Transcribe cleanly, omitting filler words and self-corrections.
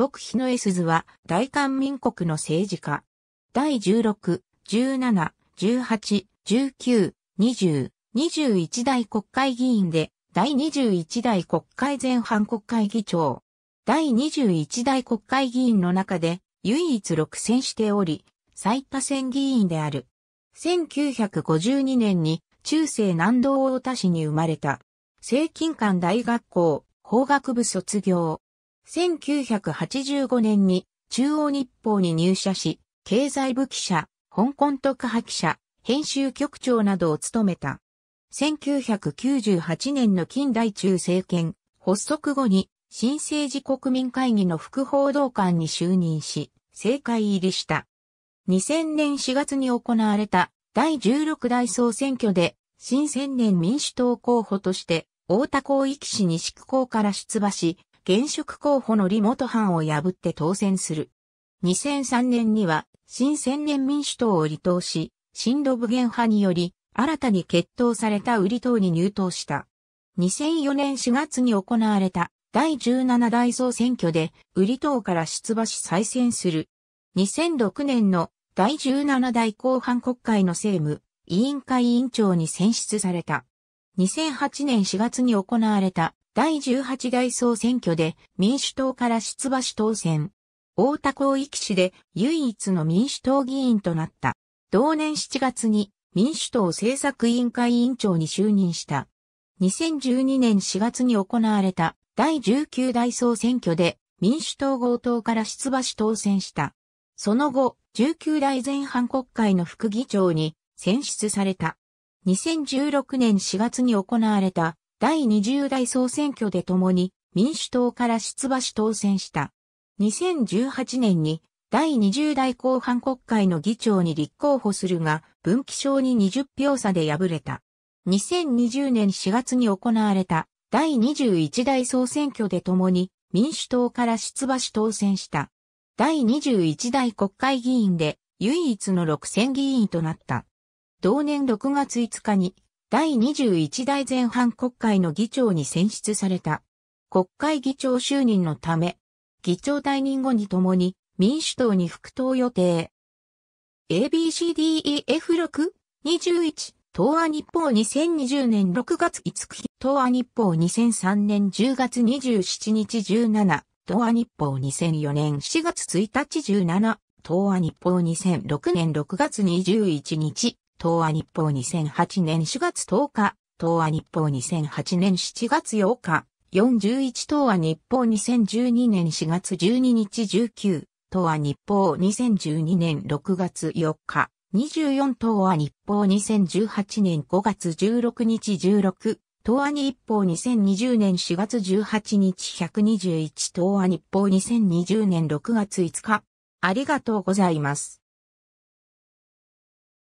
朴妃の絵鈴は大韓民国の政治家。第16、17、18、19、20、21代国会議員で、第21代国会前半国会議長。第21代国会議員の中で唯一6選しており、最多選議員である。1952年に中世南道太田市に生まれた。成均館大学校法学部卒業。1985年に中央日報に入社し、経済部記者、香港特派記者、編集局長などを務めた。1998年の金大中政権発足後に新政治国民会議の副報道官に就任し、政界入りした。2000年4月に行われた第16代総選挙で、新千年民主党候補として、太田光一氏西区港から出馬し、現職候補の李元範を破って当選する。2003年には、新千年民主党を離党し、親露部元派により、新たに結党された右李党に入党した。2004年4月に行われた第17代総選挙で、右李党から出馬し再選する。2006年の第17代後半国会の政務委員会委員長に選出された。2008年4月に行われた第18代総選挙で民主党から出馬し当選。太田光一氏で唯一の民主党議員となった。同年7月に民主党政策委員会委員長に就任した。2012年4月に行われた第19代総選挙で民主党合党から出馬し当選した。その後、19代前半国会の副議長に選出された。2016年4月に行われた第20代総選挙で共に民主党から出馬し当選した。2018年に第20代後半国会の議長に立候補するが、文紀賞に20票差で敗れた。2020年4月に行われた第21代総選挙で共に民主党から出馬し当選した。第21代国会議員で唯一の6選議員となった。同年6月5日に第21代前半国会の議長に選出された。国会議長就任のため、議長退任後に共に民主党に復党予定。ABCDEF621 東亜日報2020年6月5日東亜日報2003年10月27日17東亜日報2004年4月1日17、東亜日報2006年6月21日、東亜日報2008年4月10日、東亜日報2008年7月8日、41東亜日報2012年4月12日19、東亜日報2012年6月4日、24東亜日報2018年5月16日16、東亜日報2020年4月18日121東亜日報2020年6月5日。ありがとうございます。